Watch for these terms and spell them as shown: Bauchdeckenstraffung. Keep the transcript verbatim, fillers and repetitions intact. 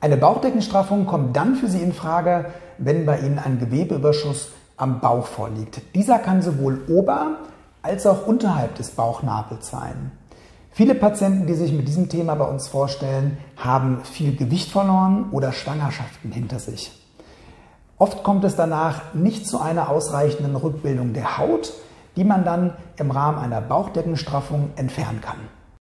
Eine Bauchdeckenstraffung kommt dann für Sie in Frage, wenn bei Ihnen ein Gewebeüberschuss am Bauch vorliegt. Dieser kann sowohl ober- als auch unterhalb des Bauchnabels sein. Viele Patienten, die sich mit diesem Thema bei uns vorstellen, haben viel Gewicht verloren oder Schwangerschaften hinter sich. Oft kommt es danach nicht zu einer ausreichenden Rückbildung der Haut, die man dann im Rahmen einer Bauchdeckenstraffung entfernen kann.